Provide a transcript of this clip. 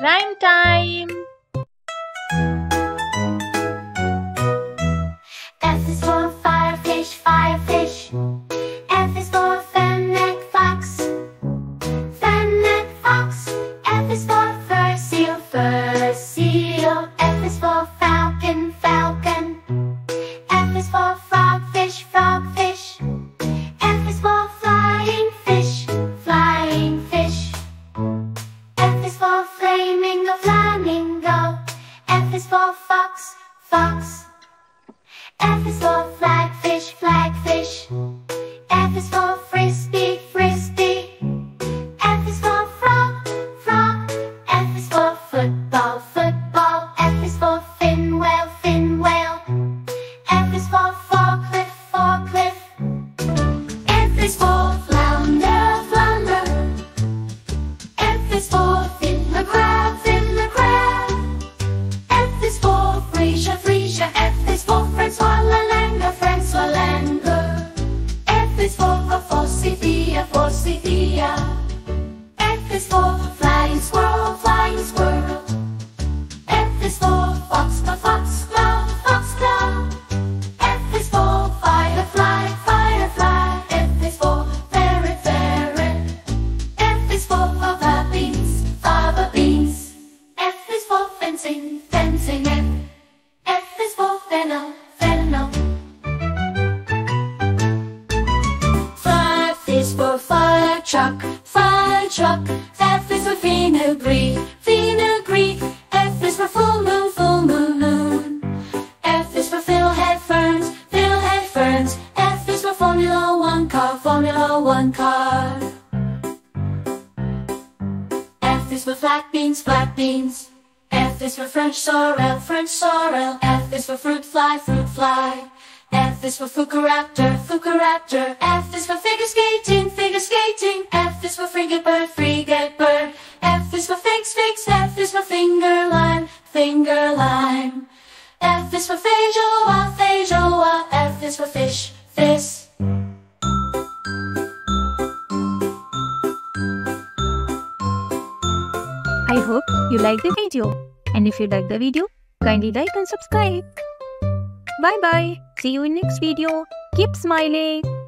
Rhyme time! F is for firefish, firefish. F is for fennec fox, fennec fox. F is for fur seal, fur seal. F is for falcon, falcon. F is for frogfish, frogfish. F is for flying fish, flying fish. F is for flamingo, flamingo. F is for fox, fox. F is for flagfish, flagfish. F is for frisbee, frisbee. F is for frog, frog. F is for football, football. F is for fin whale, fin whale. F is for forklift, forklift. F is for flounder, flounder. F is for fiddler crab, fiddler crab. F is for freesia, freesia. F is for Francois Lalanger, Francois Lalanger. F is for a forsythia, forsythia. F is for flying squirrel, flying squirrel. F is for foxglove, foxglove, foxglove. F is for firefly, firefly. F is for ferret, ferret. F is for fava beans, fava beans. F is for fencing, fencing. F is for fennel, fennel. F is for fire truck, fire truck. F is for fenugreek, fenugreek. F is for full moon, full moon, moon. F is for fiddlehead ferns, fiddlehead ferns. F is for Formula One car, Formula One car. F is for flat beans, flat beans. F is for French sorrel, French sorrel. F is for fruit fly, fruit fly. F is for Fucaraptor, Fucaraptor. F is for figure skating, figure skating. F is for frigate bird, frigate bird. F is for figs, figs. F is for finger lime, finger lime. F is for feijoa, feijoa. F is for fish, fish. I hope you like the video, and if you like the video, kindly like and subscribe. Bye bye, see you in next video, keep smiling.